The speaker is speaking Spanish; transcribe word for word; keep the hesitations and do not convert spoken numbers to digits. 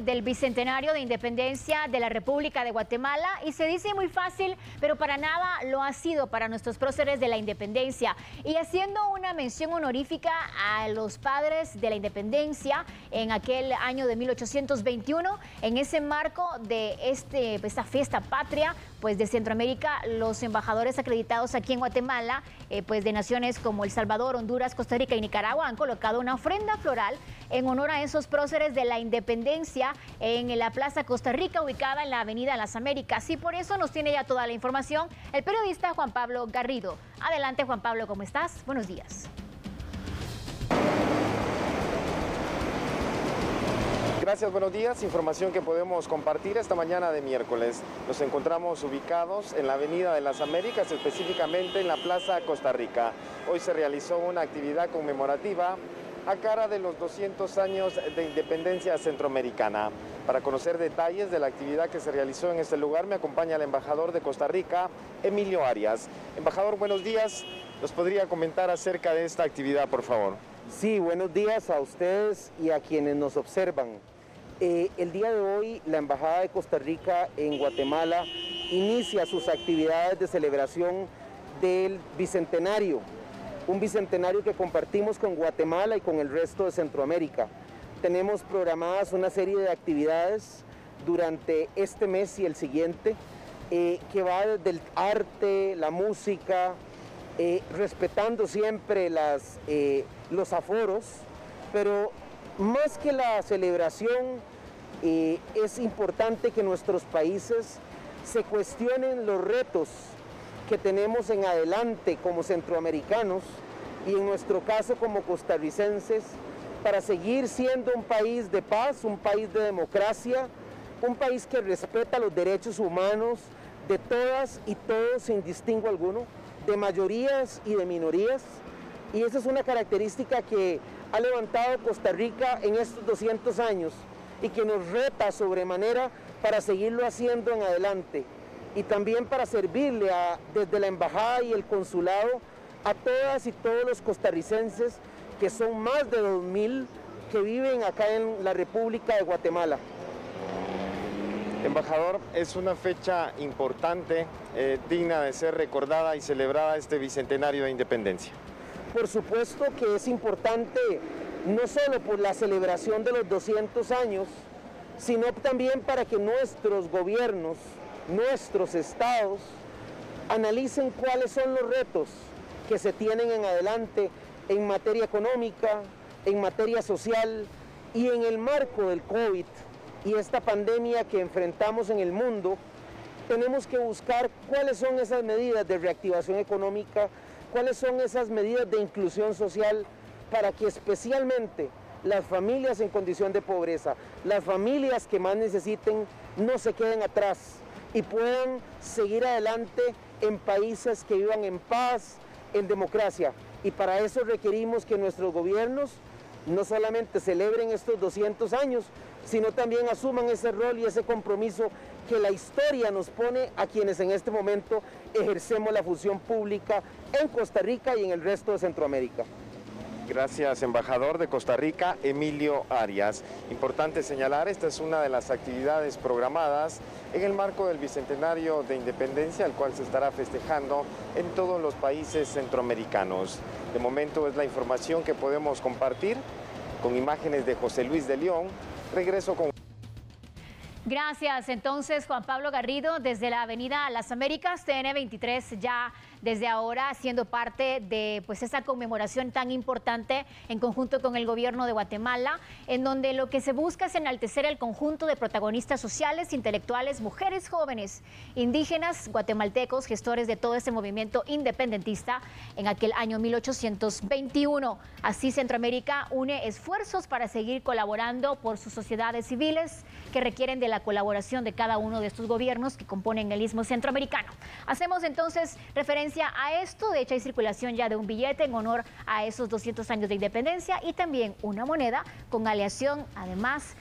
Del Bicentenario de Independencia de la República de Guatemala, y se dice muy fácil, pero para nada lo ha sido para nuestros próceres de la independencia. Y haciendo una mención honorífica a los padres de la independencia en aquel año de mil ochocientos veintiuno, en ese marco de este, esta fiesta patria pues de Centroamérica, los embajadores acreditados aquí en Guatemala eh, pues de naciones como El Salvador, Honduras, Costa Rica y Nicaragua han colocado una ofrenda floral en honor a esos próceres de la independencia en la Plaza Costa Rica, ubicada en la Avenida Las Américas. Y por eso nos tiene ya toda la información el periodista Juan Pablo Garrido. Adelante, Juan Pablo, ¿cómo estás? Buenos días. Gracias, buenos días. Información que podemos compartir esta mañana de miércoles. Nos encontramos ubicados en la Avenida de las Américas, específicamente en la Plaza Costa Rica. Hoy se realizó una actividad conmemorativa a cara de los doscientos años de independencia centroamericana. Para conocer detalles de la actividad que se realizó en este lugar, me acompaña el embajador de Costa Rica, Emilio Arias. Embajador, buenos días. ¿Nos podría comentar acerca de esta actividad, por favor? Sí, buenos días a ustedes y a quienes nos observan. Eh, el día de hoy, la Embajada de Costa Rica en Guatemala inicia sus actividades de celebración del Bicentenario. Un bicentenario que compartimos con Guatemala y con el resto de Centroamérica. Tenemos programadas una serie de actividades durante este mes y el siguiente, eh, que va desde el arte, la música, eh, respetando siempre las, eh, los aforos, pero más que la celebración, eh, es importante que nuestros países se cuestionen los retos que tenemos en adelante como centroamericanos y en nuestro caso como costarricenses, para seguir siendo un país de paz, un país de democracia, un país que respeta los derechos humanos de todas y todos sin distingo alguno, de mayorías y de minorías. Y esa es una característica que ha levantado Costa Rica en estos doscientos años y que nos reta sobremanera para seguirlo haciendo en adelante. Y también para servirle a, desde la embajada y el consulado, a todas y todos los costarricenses, que son más de dos mil que viven acá en la República de Guatemala. Embajador, es una fecha importante, eh, digna de ser recordada y celebrada, este Bicentenario de Independencia. Por supuesto que es importante, no solo por la celebración de los doscientos años, sino también para que nuestros gobiernos, nuestros estados, analicen cuáles son los retos que se tienen en adelante en materia económica, en materia social y en el marco del COVID y esta pandemia que enfrentamos en el mundo. Tenemos que buscar cuáles son esas medidas de reactivación económica, cuáles son esas medidas de inclusión social, para que especialmente las familias en condición de pobreza, las familias que más necesiten, no se queden atrás y puedan seguir adelante en países que vivan en paz, en democracia. Y para eso requerimos que nuestros gobiernos no solamente celebren estos doscientos años, sino también asuman ese rol y ese compromiso que la historia nos pone a quienes en este momento ejercemos la función pública en Costa Rica y en el resto de Centroamérica. Gracias, embajador de Costa Rica, Emilio Arias. Importante señalar, esta es una de las actividades programadas en el marco del Bicentenario de Independencia, el cual se estará festejando en todos los países centroamericanos. De momento es la información que podemos compartir. Con imágenes de José Luis de León, regreso con... Gracias, entonces, Juan Pablo Garrido, desde la Avenida Las Américas, T N veintitrés, ya desde ahora siendo parte de pues esa conmemoración tan importante en conjunto con el gobierno de Guatemala, en donde lo que se busca es enaltecer el conjunto de protagonistas sociales, intelectuales, mujeres, jóvenes, indígenas, guatemaltecos, gestores de todo este movimiento independentista en aquel año mil ochocientos veintiuno. Así Centroamérica une esfuerzos para seguir colaborando por sus sociedades civiles que requieren de la la colaboración de cada uno de estos gobiernos que componen el istmo centroamericano. Hacemos entonces referencia a esto. De hecho, hay circulación ya de un billete en honor a esos doscientos años de independencia y también una moneda con aleación, además